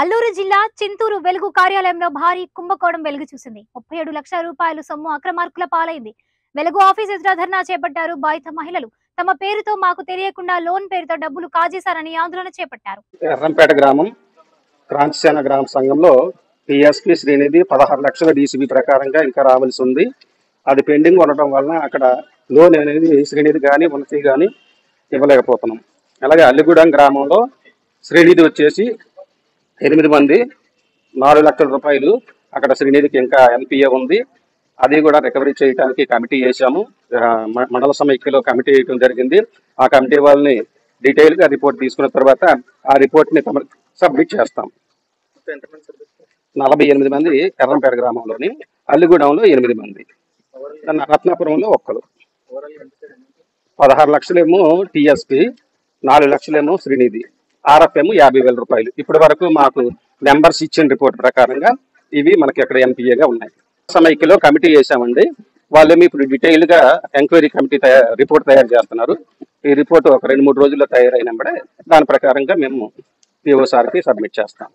అల్లూరు జిల్లా చింతూరు వెలుగు కార్యాలయంలో భారీ కుంభకోణం వెలుగు చూసింది. 37 లక్షల రూపాయలు సొమ్ము అక్రమార్కుల పాలైంది. వెలుగు ఆఫీస్ ఎదుట ధర్నా చేపట్టారు బాధిత మహిళలు. తమ పేరుతో మాకు తెలియకుండా లోన్ పేరుతో డబ్బులు కాజేశారని ఆందోళన చేపట్టారు. ఎర్రంపేట గ్రామం క్రాంతిసేన గ్రామ సంఘంలో పిఎస్పి శ్రీనిధి 16 లక్షల డీసీబీ ప్రకారంగా ఇంకా రావాల్సి ఉంది. అది పెండింగ్ ఉండటం వలన అక్కడ లోన్ అనేది శ్రీనిధి కానీ ఉన్నతి కానీ ఇవ్వలేకపోతున్నాం. అలాగే అల్లిగూడెం గ్రామంలో శ్రీనిధి వచ్చేసి 8 మంది 4 లక్షల రూపాయలు అక్కడ శ్రీనిధికి ఇంకా ఎన్పిఏ ఉంది. అది కూడా రికవరీ చేయడానికి కమిటీ వేసాము. మండల సమైక్యలో కమిటీ వేయడం జరిగింది. ఆ కమిటీ వాళ్ళని డీటెయిల్గా రిపోర్ట్ తీసుకున్న తర్వాత ఆ రిపోర్ట్ని సబ్మిట్ చేస్తాం. 48 మంది ఎర్రంపేట గ్రామంలోని, అల్లిగూడెంలో 8 మంది, రత్నాపురంలో ఒక్కరు. 16 లక్షలేమో టీఎస్పి, 4 లక్షలేమో శ్రీనిధి, ఆర్ఎఫ్ఏమో 50,000 రూపాయలు. ఇప్పటి వరకు మాకు మెంబర్స్ ఇచ్చిన రిపోర్ట్ ప్రకారంగా ఇవి మనకి అక్కడ ఎంపీఏగా ఉన్నాయి. సమైక్యలో కమిటీ వేసామండి. వాళ్ళేమి ఇప్పుడు డీటెయిల్గా ఎంక్వైరీ కమిటీ రిపోర్ట్ తయారు చేస్తున్నారు. ఈ రిపోర్ట్ ఒక 2-3 రోజుల్లో తయారైన దాని ప్రకారంగా మేము పిఓసార్కి సబ్మిట్ చేస్తాం.